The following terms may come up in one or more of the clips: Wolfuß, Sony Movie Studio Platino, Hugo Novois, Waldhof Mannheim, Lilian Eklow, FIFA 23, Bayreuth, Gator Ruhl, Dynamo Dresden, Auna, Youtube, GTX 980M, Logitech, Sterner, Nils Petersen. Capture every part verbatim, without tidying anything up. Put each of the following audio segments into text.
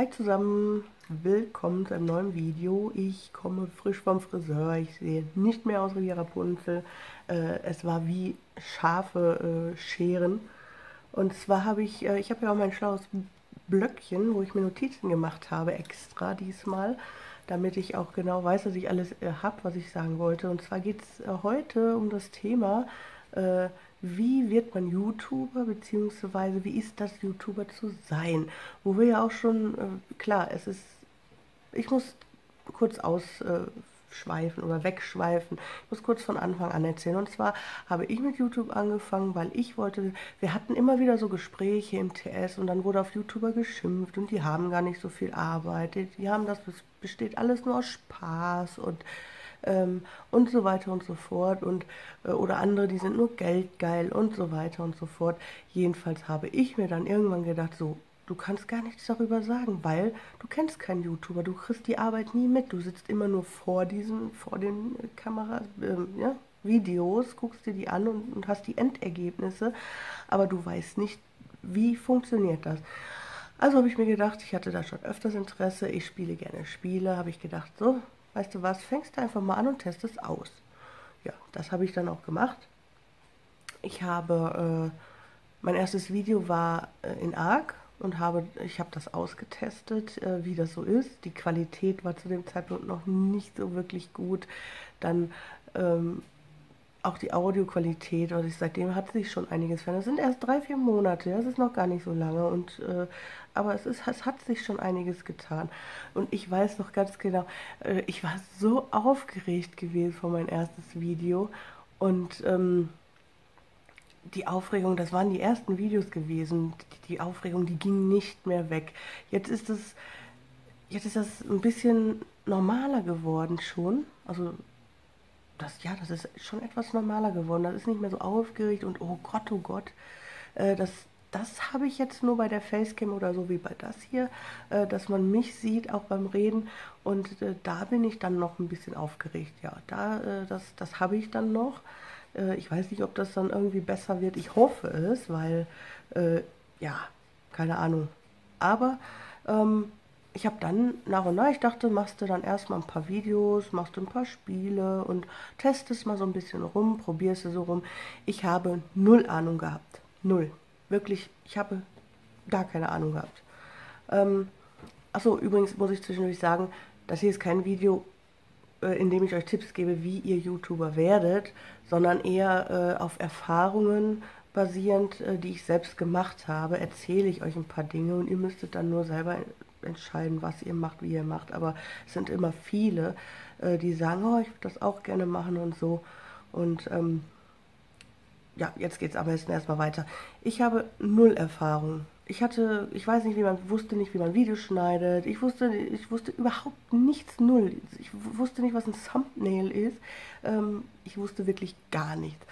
Hi zusammen, willkommen zu einem neuen Video. Ich komme frisch vom Friseur, ich sehe nicht mehr aus wie Rapunzel. Äh, es war wie scharfe äh, Scheren. Und zwar habe ich, äh, ich habe ja auch mein schlaues Blöckchen, wo ich mir Notizen gemacht habe, extra diesmal, damit ich auch genau weiß, dass ich alles äh, habe, was ich sagen wollte. Und zwar geht es äh, heute um das Thema, äh, wie wird man YouTuber, beziehungsweise wie ist das, YouTuber zu sein? Wo wir ja auch schon, äh, klar, es ist, ich muss kurz ausschweifen äh, oder wegschweifen, ich muss kurz von Anfang an erzählen. Und zwar habe ich mit YouTube angefangen, weil ich wollte, wir hatten immer wieder so Gespräche im T S und dann wurde auf YouTuber geschimpft und die haben gar nicht so viel Arbeit, die haben das, das besteht alles nur aus Spaß und... Ähm, und so weiter und so fort und äh, oder andere, die sind nur geldgeil und so weiter und so fort. Jedenfalls habe ich mir dann irgendwann gedacht, so, du kannst gar nichts darüber sagen, weil du kennst keinen YouTuber, du kriegst die Arbeit nie mit, du sitzt immer nur vor diesen, vor den äh, Kameras, äh, ja, Videos, guckst dir die an und, und hast die Endergebnisse, aber du weißt nicht, wie funktioniert das. Also habe ich mir gedacht, ich hatte da schon öfters Interesse, ich spiele gerne Spiele, habe ich gedacht, so, weißt du was, fängst du einfach mal an und testest aus. Ja, das habe ich dann auch gemacht. Ich habe, äh, mein erstes Video war äh, in Arc und habe, ich habe das ausgetestet, äh, wie das so ist. Die Qualität war zu dem Zeitpunkt noch nicht so wirklich gut. Dann ähm, auch die Audioqualität, also ich, seitdem hat sich schon einiges verändert. Das sind erst drei, vier Monate, das ist noch gar nicht so lange. Und, äh, aber es, ist, es hat sich schon einiges getan. Und ich weiß noch ganz genau, äh, ich war so aufgeregt gewesen vor mein erstes Video. Und ähm, die Aufregung, das waren die ersten Videos gewesen. Die, die Aufregung, die ging nicht mehr weg. Jetzt ist es, jetzt ist das ein bisschen normaler geworden schon. Also... Das, ja, das ist schon etwas normaler geworden. Das ist nicht mehr so aufgeregt und oh Gott, oh Gott. Äh, das das habe ich jetzt nur bei der Facecam oder so wie bei das hier, äh, dass man mich sieht, auch beim Reden. Und äh, da bin ich dann noch ein bisschen aufgeregt. Ja, da, äh, das, das habe ich dann noch. Äh, ich weiß nicht, ob das dann irgendwie besser wird. Ich hoffe es, weil, äh, ja, keine Ahnung. Aber... Ähm, ich habe dann nach und nach, ich dachte, machst du dann erstmal ein paar Videos, machst du ein paar Spiele und testest mal so ein bisschen rum, probierst du so rum. Ich habe null Ahnung gehabt. Null. Wirklich, ich habe gar keine Ahnung gehabt. Ähm, achso, übrigens muss ich zwischendurch sagen, das hier ist kein Video, äh, in dem ich euch Tipps gebe, wie ihr YouTuber werdet, sondern eher äh, auf Erfahrungen basierend, äh, die ich selbst gemacht habe, erzähle ich euch ein paar Dinge und ihr müsstet dann nur selber... entscheiden, was ihr macht, wie ihr macht, aber es sind immer viele, äh, die sagen, oh, ich würde das auch gerne machen und so und ähm, ja, jetzt geht es am besten erstmal weiter. Ich habe null Erfahrung. Ich hatte, ich weiß nicht, wie man, wusste nicht, wie man Videos schneidet, ich wusste, ich wusste überhaupt nichts, null. Ich wusste nicht, was ein Thumbnail ist, ähm, ich wusste wirklich gar nichts.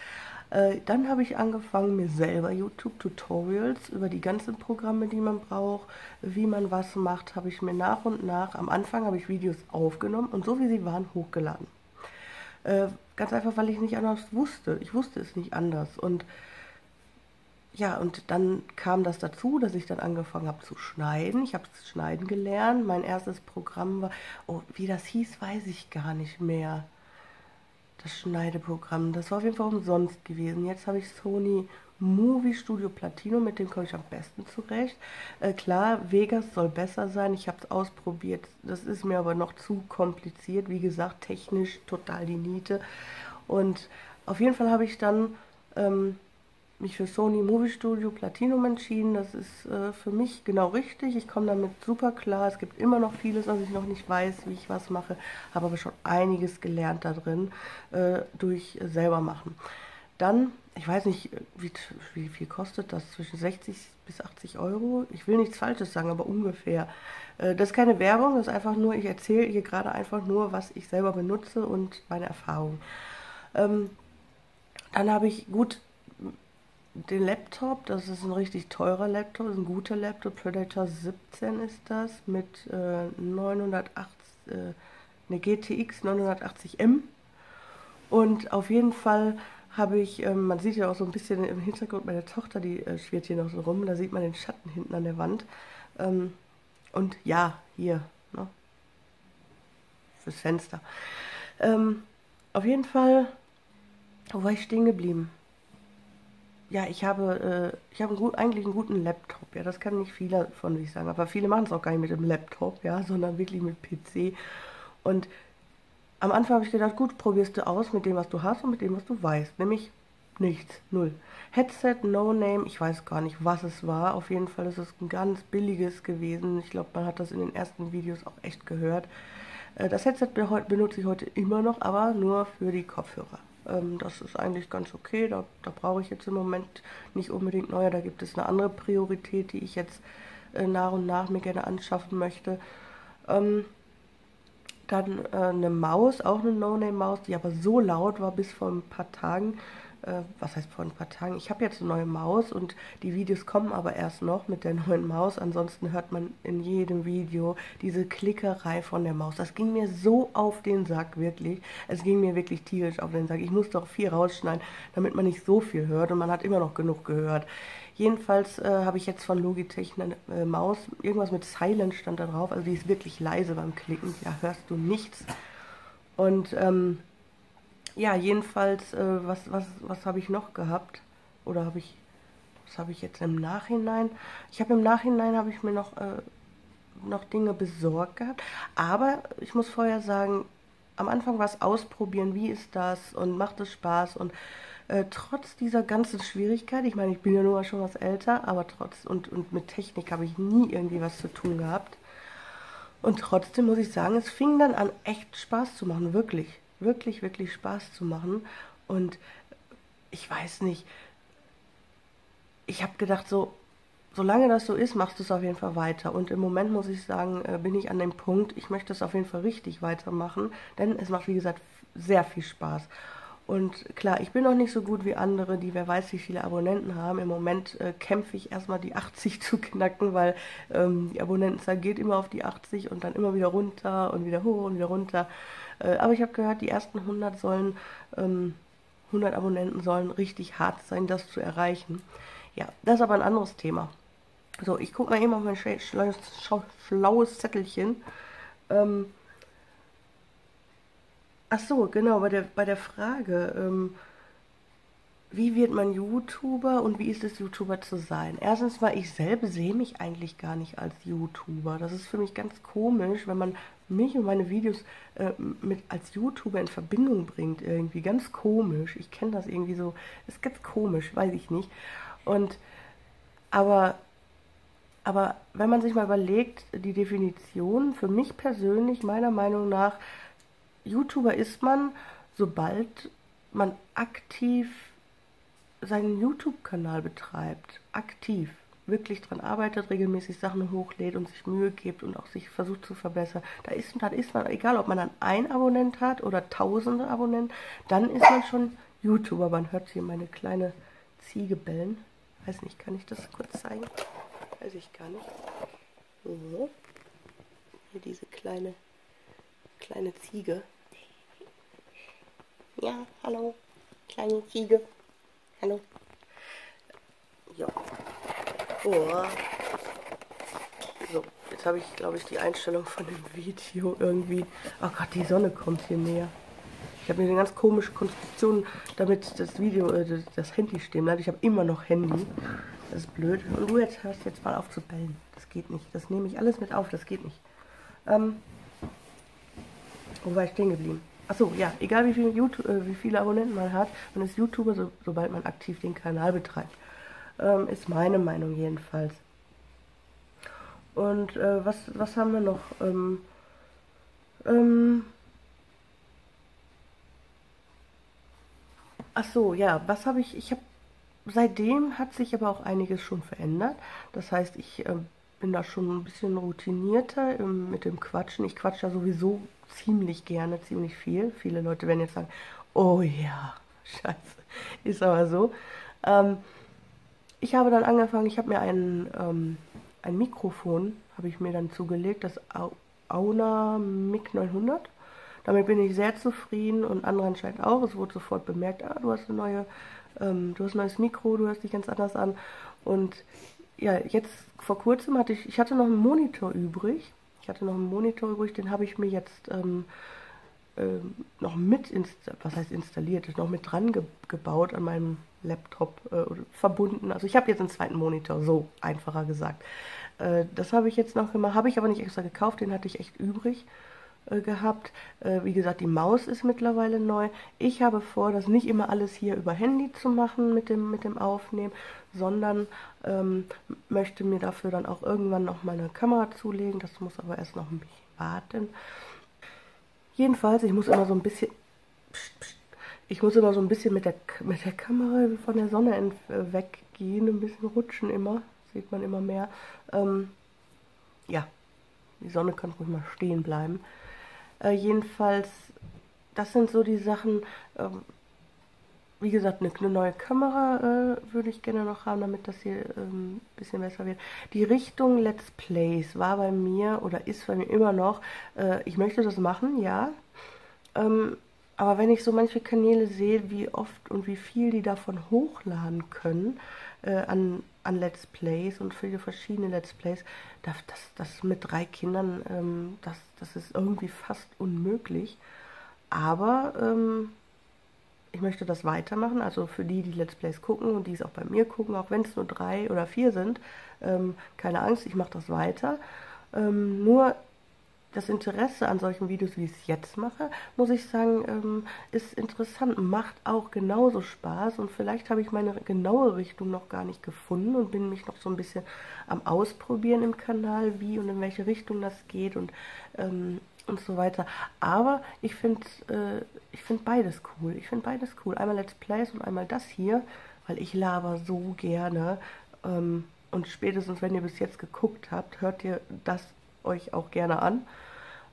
Äh, dann habe ich angefangen, mir selber YouTube-Tutorials über die ganzen Programme, die man braucht, wie man was macht, habe ich mir nach und nach, am Anfang habe ich Videos aufgenommen und so wie sie waren, hochgeladen. Äh, ganz einfach, weil ich nicht anders wusste. Ich wusste es nicht anders. Und ja, und dann kam das dazu, dass ich dann angefangen habe zu schneiden. Ich habe das Schneiden gelernt. Mein erstes Programm war, oh, wie das hieß, weiß ich gar nicht mehr. Das Schneideprogramm, das war auf jeden Fall umsonst gewesen. Jetzt habe ich Sony Movie Studio Platino, mit dem komme ich am besten zurecht. Äh, klar, Vegas soll besser sein, ich habe es ausprobiert, das ist mir aber noch zu kompliziert, wie gesagt, technisch total die Niete. Und auf jeden Fall habe ich dann ähm, mich für Sony Movie Studio Platino entschieden, das ist äh, für mich genau richtig, ich komme damit super klar, es gibt immer noch vieles, was ich noch nicht weiß, wie ich was mache, habe aber schon einiges gelernt da drin, äh, durch selber machen. Dann, ich weiß nicht, wie, wie viel kostet das, zwischen sechzig bis achtzig Euro, ich will nichts Falsches sagen, aber ungefähr. Äh, das ist keine Werbung, das ist einfach nur, ich erzähle hier gerade einfach nur, was ich selber benutze und meine Erfahrungen. Ähm, dann habe ich gut... den Laptop, das ist ein richtig teurer Laptop, das ist ein guter Laptop, Predator siebzehn ist das, mit äh, neunhundertachtzig, äh, eine G T X neunhundertachtzig M und auf jeden Fall habe ich, äh, man sieht ja auch so ein bisschen im Hintergrund meine Tochter, die äh, schwirrt hier noch so rum, da sieht man den Schatten hinten an der Wand, ähm, Und ja, hier, ne? Fürs Fenster. Ähm, auf jeden Fall, wo war ich stehen geblieben? Ja, ich habe, äh, ich habe einen gut, eigentlich einen guten Laptop, ja, das kann nicht viele von sich sagen, aber viele machen es auch gar nicht mit dem Laptop, ja, sondern wirklich mit P C. Und am Anfang habe ich gedacht, gut, probierst du aus mit dem, was du hast und mit dem, was du weißt, nämlich nichts, null. Headset, No Name, ich weiß gar nicht, was es war, auf jeden Fall ist es ein ganz billiges gewesen, ich glaube, man hat das in den ersten Videos auch echt gehört. Äh, das Headset benutze ich heute immer noch, aber nur für die Kopfhörer. Das ist eigentlich ganz okay, da, da brauche ich jetzt im Moment nicht unbedingt neue, da gibt es eine andere Priorität, die ich jetzt äh, nach und nach mir gerne anschaffen möchte. Ähm, dann äh, eine Maus, auch eine No-Name-Maus, die aber so laut war bis vor ein paar Tagen, äh, was heißt vor ein paar Tagen, ich habe jetzt eine neue Maus und die Videos kommen aber erst noch mit der neuen Maus, ansonsten hört man in jedem Video diese Klickerei von der Maus. Das ging mir so auf den Sack, wirklich, es ging mir wirklich tierisch auf den Sack. Ich musste auch viel rausschneiden, damit man nicht so viel hört und man hat immer noch genug gehört. Jedenfalls äh, habe ich jetzt von Logitech eine äh, Maus, irgendwas mit Silent stand da drauf, also die ist wirklich leise beim Klicken, da hörst du nichts. Und ähm, ja, jedenfalls, äh, was, was, was habe ich noch gehabt? Oder habe ich, was habe ich jetzt im Nachhinein? Ich habe im Nachhinein, habe ich mir noch, äh, noch Dinge besorgt gehabt, aber ich muss vorher sagen, am Anfang war es ausprobieren, wie ist das und macht es Spaß und äh, trotz dieser ganzen Schwierigkeit, ich meine, ich bin ja nur schon was älter, aber trotz und, und mit Technik habe ich nie irgendwie was zu tun gehabt und trotzdem muss ich sagen, es fing dann an, echt Spaß zu machen, wirklich, wirklich, wirklich Spaß zu machen und ich weiß nicht, ich habe gedacht so, solange das so ist, machst du es auf jeden Fall weiter. Und im Moment muss ich sagen, bin ich an dem Punkt, ich möchte es auf jeden Fall richtig weitermachen, denn es macht, wie gesagt, sehr viel Spaß. Und klar, ich bin noch nicht so gut wie andere, die wer weiß wie viele Abonnenten haben. Im Moment äh, kämpfe ich erstmal die achtzig zu knacken, weil ähm, die Abonnentenzahl geht immer auf die achtzig und dann immer wieder runter und wieder hoch und wieder runter. Äh, aber ich habe gehört, die ersten hundert sollen, ähm, hundert Abonnenten sollen richtig hart sein, das zu erreichen. Ja, das ist aber ein anderes Thema. So, ich gucke mal eben auf mein schlaues, schlaues Zettelchen. Ähm, ach so, genau, bei der, bei der Frage, ähm, wie wird man YouTuber und wie ist es, YouTuber zu sein? Erstens mal, ich selber sehe mich eigentlich gar nicht als YouTuber. Das ist für mich ganz komisch, wenn man mich und meine Videos äh, mit als YouTuber in Verbindung bringt. Irgendwie ganz komisch. Ich kenne das irgendwie so. Ist ganz komisch, weiß ich nicht. Und, aber... Aber wenn man sich mal überlegt, die Definition, für mich persönlich, meiner Meinung nach, YouTuber ist man, sobald man aktiv seinen YouTube-Kanal betreibt, aktiv, wirklich dran arbeitet, regelmäßig Sachen hochlädt und sich Mühe gibt und auch sich versucht zu verbessern. Da ist, dann ist man, egal ob man dann ein Abonnent hat oder tausende Abonnenten, dann ist man schon YouTuber. Man hört hier meine kleine Ziege bellen. Weiß nicht, kann ich das kurz zeigen? Weiß ich gar nicht. So. Hier diese kleine, kleine Ziege. Ja, hallo. Kleine Ziege. Hallo. Ja. Oh. So, jetzt habe ich, glaube ich, die Einstellung von dem Video irgendwie. Oh Gott, die Sonne kommt hier näher. Ich habe mir eine ganz komische Konstruktion, damit das Video, äh, das Handy stehen bleibt. Ich habe immer noch Handy. Das ist blöd. Und du jetzt hörst jetzt mal auf zu bellen. Das geht nicht. Das nehme ich alles mit auf. Das geht nicht. Ähm, wo war ich stehen geblieben? Achso, ja. Egal wie viele, YouTube, äh, wie viele Abonnenten man hat, man ist YouTuber, so, sobald man aktiv den Kanal betreibt. Ähm, ist meine Meinung jedenfalls. Und äh, was, was haben wir noch? Ähm, ähm, Achso, ja. Was habe ich? Ich habe... Seitdem hat sich aber auch einiges schon verändert. Das heißt, ich äh, bin da schon ein bisschen routinierter ähm, mit dem Quatschen. Ich quatsche da sowieso ziemlich gerne, ziemlich viel. Viele Leute werden jetzt sagen, oh ja, scheiße, ist aber so. Ähm, ich habe dann angefangen, ich habe mir einen, ähm, ein Mikrofon, habe ich mir dann zugelegt, das Auna Mic neunhundert. Damit bin ich sehr zufrieden und andere anscheinend auch. Es wurde sofort bemerkt, ah, du hast eine neue... Ähm, du hast ein neues Mikro, du hörst dich ganz anders an und ja, jetzt vor kurzem hatte ich, ich hatte noch einen Monitor übrig. Ich hatte noch einen Monitor übrig, den habe ich mir jetzt ähm, ähm, noch mit, was heißt installiert, noch mit dran ge gebaut an meinem Laptop äh, verbunden. Also ich habe jetzt einen zweiten Monitor, so einfacher gesagt. Äh, das habe ich jetzt noch gemacht, habe ich aber nicht extra gekauft, den hatte ich echt übrig äh, gehabt. Äh, wie gesagt, die Maus ist mittlerweile neu. Ich habe vor, das nicht immer alles hier über Handy zu machen mit dem, mit dem Aufnehmen, sondern ähm, möchte mir dafür dann auch irgendwann noch meine Kamera zulegen. Das muss aber erst noch ein bisschen warten. Jedenfalls, ich muss immer so ein bisschen... Pst, pst, ich muss immer so ein bisschen mit der, mit der Kamera von der Sonne weggehen, ein bisschen rutschen immer, sieht man immer mehr. Ähm, ja, die Sonne kann ruhig mal stehen bleiben. Äh, jedenfalls, das sind so die Sachen, ähm, wie gesagt, eine, eine neue Kamera äh, würde ich gerne noch haben, damit das hier ähm, ein bisschen besser wird. Die Richtung Let's Plays war bei mir oder ist bei mir immer noch, äh, ich möchte das machen, ja. Ähm, Aber wenn ich so manche Kanäle sehe, wie oft und wie viel die davon hochladen können äh, an, an Let's Plays und viele verschiedene Let's Plays, das, das, das mit drei Kindern, ähm, das, das ist irgendwie fast unmöglich. Aber ähm, ich möchte das weitermachen, also für die, die Let's Plays gucken und die es auch bei mir gucken, auch wenn es nur drei oder vier sind, ähm, keine Angst, ich mache das weiter. Ähm, nur... Das Interesse an solchen Videos, wie ich es jetzt mache, muss ich sagen, ist interessant, macht auch genauso Spaß und vielleicht habe ich meine genaue Richtung noch gar nicht gefunden und bin mich noch so ein bisschen am Ausprobieren im Kanal, wie und in welche Richtung das geht und, ähm, und so weiter. Aber ich finde äh, ich finde beides cool, ich finde beides cool. Einmal Let's Plays und einmal das hier, weil ich laber so gerne ähm, und spätestens, wenn ihr bis jetzt geguckt habt, hört ihr das euch auch gerne an,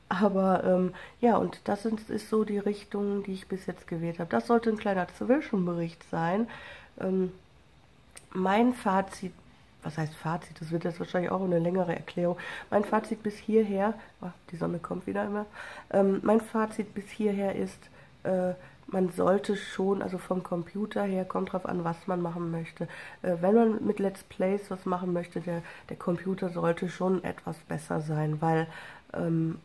aber ähm, ja, und das ist, ist so die Richtung, die ich bis jetzt gewählt habe. Das sollte ein kleiner Zwischenbericht sein. Ähm, mein Fazit, was heißt Fazit, das wird jetzt wahrscheinlich auch eine längere Erklärung, mein Fazit bis hierher, oh, die Sonne kommt wieder immer, ähm, mein Fazit bis hierher ist, äh, man sollte schon, also vom Computer her, kommt drauf an, was man machen möchte. Äh, wenn man mit Let's Plays was machen möchte, der, der Computer sollte schon etwas besser sein, weil ähm,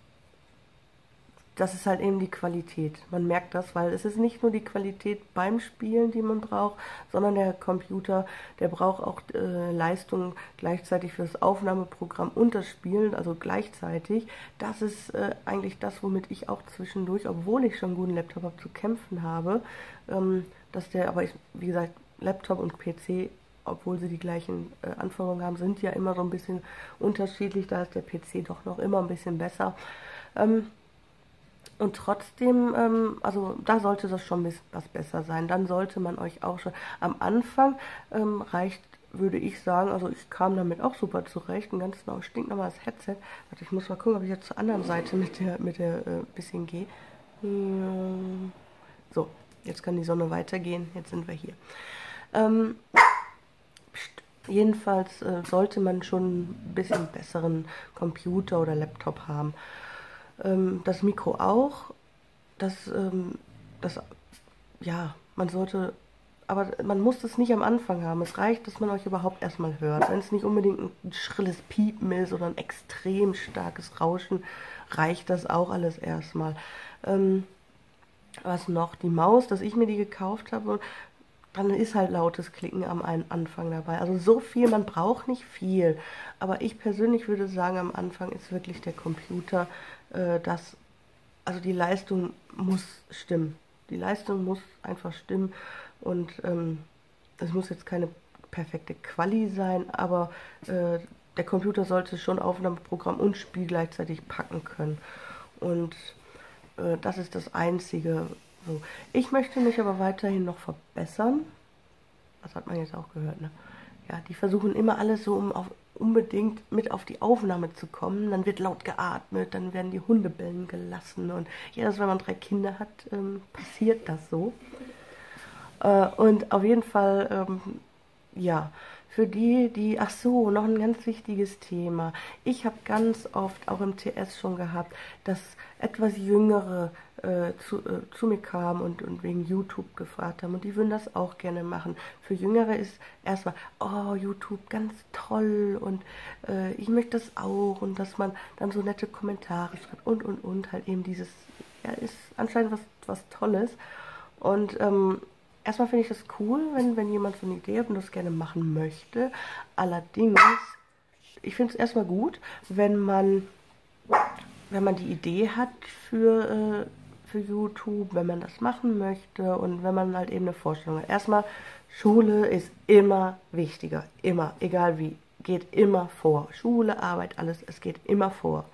das ist halt eben die Qualität. Man merkt das, weil es ist nicht nur die Qualität beim Spielen, die man braucht, sondern der Computer, der braucht auch äh, Leistung gleichzeitig für das Aufnahmeprogramm und das Spielen, also gleichzeitig. Das ist äh, eigentlich das, womit ich auch zwischendurch, obwohl ich schon einen guten Laptop habe, zu kämpfen habe, ähm, dass der, aber ich, wie gesagt, Laptop und P C, obwohl sie die gleichen äh, Anforderungen haben, sind ja immer so ein bisschen unterschiedlich, da ist der P C doch noch immer ein bisschen besser. Ähm, Und trotzdem, ähm, also da sollte das schon was besser sein. Dann sollte man euch auch schon am Anfang ähm, reicht, würde ich sagen, also ich kam damit auch super zurecht. Ein ganz stinknormales Headset. Warte, ich muss mal gucken, ob ich jetzt zur anderen Seite mit der, mit der äh, bisschen gehe. So, jetzt kann die Sonne weitergehen. Jetzt sind wir hier. Ähm, jedenfalls äh, sollte man schon ein bisschen besseren Computer oder Laptop haben. Das Mikro auch, das, das, ja, man sollte, aber man muss das nicht am Anfang haben. Es reicht, dass man euch überhaupt erstmal hört. Wenn es nicht unbedingt ein schrilles Piepen ist oder ein extrem starkes Rauschen, reicht das auch alles erstmal. Ähm, was noch? Die Maus, dass ich mir die gekauft habe, dann ist halt lautes Klicken am Anfang dabei. Also so viel, man braucht nicht viel. Aber ich persönlich würde sagen, am Anfang ist wirklich der Computer... dass, also die Leistung muss stimmen. Die Leistung muss einfach stimmen und ähm, es muss jetzt keine perfekte Quali sein, aber äh, der Computer sollte schon Aufnahmeprogramm und Spiel gleichzeitig packen können. Und äh, das ist das Einzige. So. Ich möchte mich aber weiterhin noch verbessern. Das hat man jetzt auch gehört, ne? Ja, die versuchen immer alles so, um auf unbedingt mit auf die Aufnahme zu kommen, dann wird laut geatmet, dann werden die Hunde bellen gelassen und ja, das, wenn man drei Kinder hat, ähm, passiert das so. Äh, und auf jeden Fall, ähm, ja, für die, die, ach so, noch ein ganz wichtiges Thema. Ich habe ganz oft auch im T S schon gehabt, dass etwas Jüngere äh, zu, äh, zu mir kamen und, und wegen YouTube gefragt haben. Und die würden das auch gerne machen. Für Jüngere ist erstmal, oh, YouTube, ganz toll und äh, ich möchte das auch. Und dass man dann so nette Kommentare schreibt und, und, und. Halt eben dieses, ja, ist anscheinend was, was Tolles. Und, ähm, erstmal finde ich das cool, wenn, wenn jemand so eine Idee hat und das gerne machen möchte. Allerdings, ich finde es erstmal gut, wenn man, wenn man die Idee hat für, äh, für YouTube, wenn man das machen möchte und wenn man halt eben eine Vorstellung hat. Erstmal, Schule ist immer wichtiger, immer, egal wie, geht immer vor. Schule, Arbeit, alles, es geht immer vor.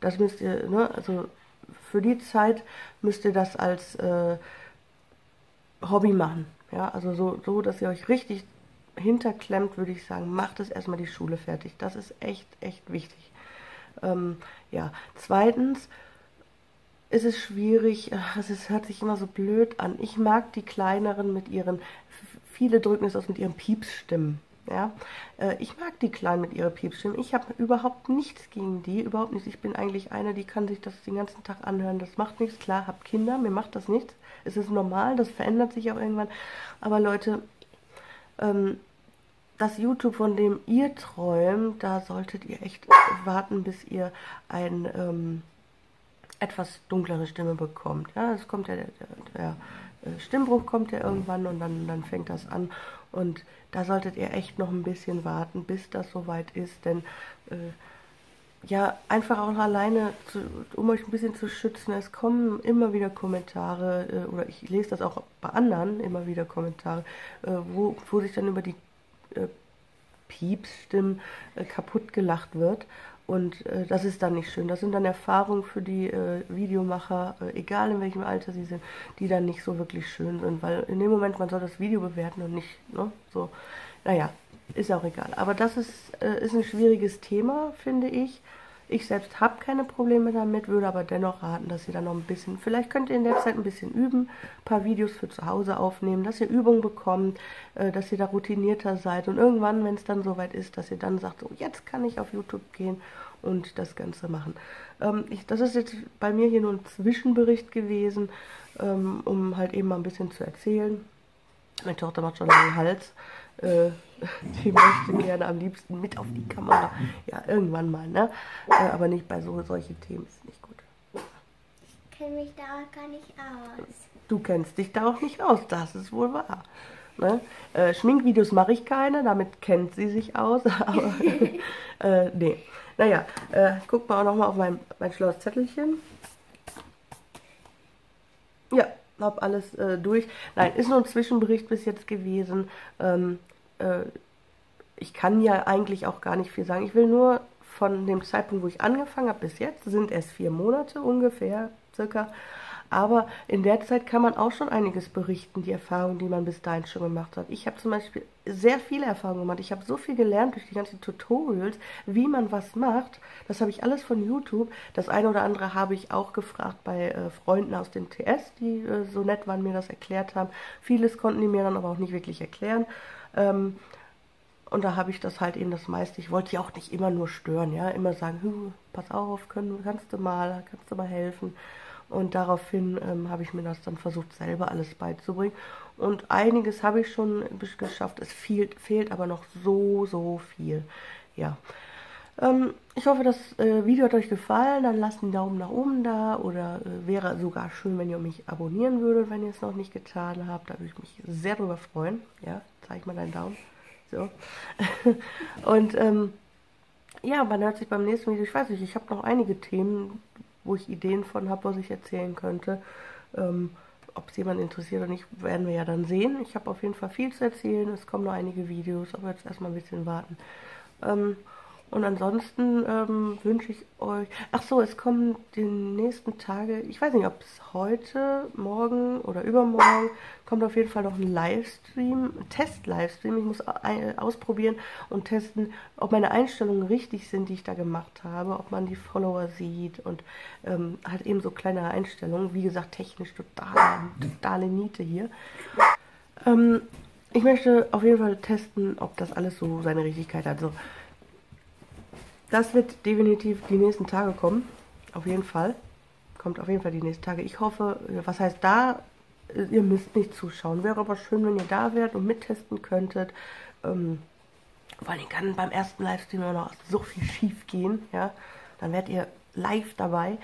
Das müsst ihr, ne, also für die Zeit müsst ihr das als äh, Hobby machen, ja, also so, so, dass ihr euch richtig hinterklemmt, würde ich sagen, macht es erstmal die Schule fertig, das ist echt, echt wichtig. Ähm, ja, zweitens ist es schwierig, also es hört sich immer so blöd an, ich mag die Kleineren mit ihren, viele drücken es aus mit ihren Piepsstimmen, ja, äh, ich mag die Kleinen mit ihren Piepsstimmen, ich habe überhaupt nichts gegen die, überhaupt nichts, ich bin eigentlich eine, die kann sich das den ganzen Tag anhören, das macht nichts, klar, hab Kinder, mir macht das nichts. Es ist normal, das verändert sich auch irgendwann. Aber Leute, ähm, das YouTube, von dem ihr träumt, da solltet ihr echt warten, bis ihr ein ähm, etwas dunklere Stimme bekommt. Ja, es kommt ja, der, der, der Stimmbruch kommt ja irgendwann und dann, dann fängt das an. Und da solltet ihr echt noch ein bisschen warten, bis das soweit ist, denn äh, ja, einfach auch alleine, zu, um euch ein bisschen zu schützen. Es kommen immer wieder Kommentare, äh, oder ich lese das auch bei anderen, immer wieder Kommentare, äh, wo, wo sich dann über die äh, Piepsstimmen äh, kaputt gelacht wird. Und äh, das ist dann nicht schön. Das sind dann Erfahrungen für die äh, Videomacher, äh, egal in welchem Alter sie sind, die dann nicht so wirklich schön sind. Weil in dem Moment, man soll das Video bewerten und nicht, ne, so, naja. Ist auch egal. Aber das ist, äh, ist ein schwieriges Thema, finde ich. Ich selbst habe keine Probleme damit, würde aber dennoch raten, dass ihr da noch ein bisschen, vielleicht könnt ihr in der Zeit ein bisschen üben, ein paar Videos für zu Hause aufnehmen, dass ihr Übung bekommt, äh, dass ihr da routinierter seid und irgendwann, wenn es dann soweit ist, dass ihr dann sagt, so, jetzt kann ich auf YouTube gehen und das Ganze machen. Ähm, ich, das ist jetzt bei mir hier nur ein Zwischenbericht gewesen, ähm, um halt eben mal ein bisschen zu erzählen. Meine Tochter macht schon einen Hals. Äh, die möchte gerne am liebsten mit auf die Kamera. Ja, irgendwann mal, ne? Äh, aber nicht bei so solchen Themen. Ist nicht gut. Ich kenne mich da auch gar nicht aus. Du kennst dich da auch nicht aus. Das ist wohl wahr. Ne? Äh, Schminkvideos mache ich keine. Damit kennt sie sich aus. Aber äh, nee. Naja, äh, guck mal auch nochmal auf mein, mein schlaues Zettelchen. Ja. Hab alles äh, durch. Nein, ist nur ein Zwischenbericht bis jetzt gewesen. Ähm, äh, ich kann ja eigentlich auch gar nicht viel sagen. Ich will nur von dem Zeitpunkt, wo ich angefangen habe, bis jetzt, sind es vier Monate ungefähr, circa. Aber in der Zeit kann man auch schon einiges berichten, die Erfahrungen, die man bis dahin schon gemacht hat. Ich habe zum Beispiel sehr viele Erfahrungen gemacht. Ich habe so viel gelernt durch die ganzen Tutorials, wie man was macht. Das habe ich alles von YouTube. Das eine oder andere habe ich auch gefragt bei äh, Freunden aus dem T S, die äh, so nett waren, mir das erklärt haben. Vieles konnten die mir dann aber auch nicht wirklich erklären. Ähm, und da habe ich das halt eben das meiste. Ich wollte ja auch nicht immer nur stören, ja, immer sagen, pass auf, können, kannst du mal, kannst du mal helfen. Und daraufhin ähm, habe ich mir das dann versucht, selber alles beizubringen. Und einiges habe ich schon geschafft. Es fehlt, fehlt aber noch so, so viel. Ja. Ähm, ich hoffe, das äh, Video hat euch gefallen. Dann lasst einen Daumen nach oben da. Oder äh, wäre sogar schön, wenn ihr mich abonnieren würdet, wenn ihr es noch nicht getan habt. Da würde ich mich sehr drüber freuen. Ja, zeig mal deinen Daumen. So. Und ähm, ja, man hört sich beim nächsten Video. Ich weiß nicht, ich habe noch einige Themen, wo ich Ideen von habe, was ich erzählen könnte. Ähm, ob es jemand interessiert oder nicht, werden wir ja dann sehen. Ich habe auf jeden Fall viel zu erzählen. Es kommen noch einige Videos, aber jetzt erstmal ein bisschen warten. Ähm, und ansonsten ähm, wünsche ich euch... Ach so, es kommen die nächsten Tage... Ich weiß nicht, ob es heute, morgen oder übermorgen... Kommt auf jeden Fall noch ein Livestream, ein Test-Livestream. Ich muss ausprobieren und testen, ob meine Einstellungen richtig sind, die ich da gemacht habe, ob man die Follower sieht und ähm, halt eben so kleine Einstellungen. Wie gesagt, technisch total, totale Niete hier. Ähm, Ich möchte auf jeden Fall testen, ob das alles so seine Richtigkeit hat. Also, das wird definitiv die nächsten Tage kommen. Auf jeden Fall. Kommt auf jeden Fall die nächsten Tage. Ich hoffe, was heißt da? Ihr müsst nicht zuschauen. Wäre aber schön, wenn ihr da wärt und mittesten könntet. Ähm, vor allem kann beim ersten Livestream auch noch so viel schief gehen. Ja? Dann werdet ihr live dabei.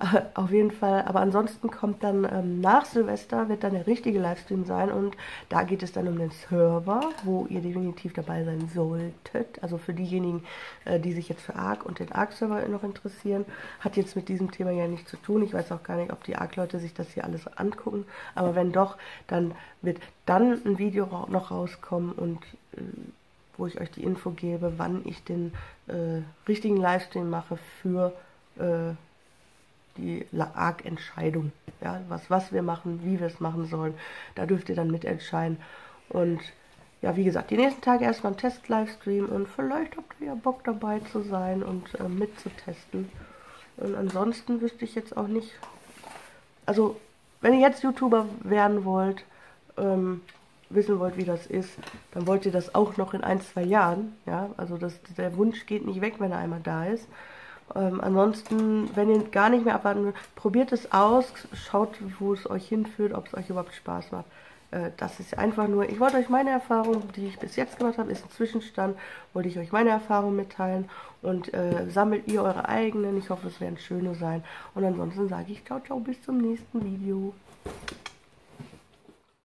Äh, auf jeden Fall. Aber ansonsten kommt dann ähm, nach Silvester, wird dann der richtige Livestream sein. Und da geht es dann um den Server, wo ihr definitiv dabei sein solltet. Also für diejenigen, äh, die sich jetzt für A R C und den A R C-Server noch interessieren, hat jetzt mit diesem Thema ja nichts zu tun. Ich weiß auch gar nicht, ob die A R C-Leute sich das hier alles angucken. Aber wenn doch, dann wird dann ein Video ra- noch rauskommen und äh, wo ich euch die Info gebe, wann ich den äh, richtigen Livestream mache für äh, die A R C-Entscheidung. Ja, was, was wir machen, wie wir es machen sollen, da dürft ihr dann mitentscheiden. Und ja, wie gesagt, die nächsten Tage erstmal ein Test-Livestream und vielleicht habt ihr ja Bock dabei zu sein und äh, mitzutesten. Und ansonsten wüsste ich jetzt auch nicht, also wenn ihr jetzt YouTuber werden wollt, ähm, wissen wollt, wie das ist, dann wollt ihr das auch noch in ein, zwei Jahren. Ja, also das, der Wunsch geht nicht weg, wenn er einmal da ist. Ähm, ansonsten, wenn ihr gar nicht mehr abwarten wollt, probiert es aus, schaut, wo es euch hinführt, ob es euch überhaupt Spaß macht. Äh, das ist einfach nur, ich wollte euch meine Erfahrung, die ich bis jetzt gemacht habe, ist ein Zwischenstand, wollte ich euch meine Erfahrung mitteilen und äh, sammelt ihr eure eigenen. Ich hoffe, es werden schöne sein. Und ansonsten sage ich ciao, ciao, bis zum nächsten Video.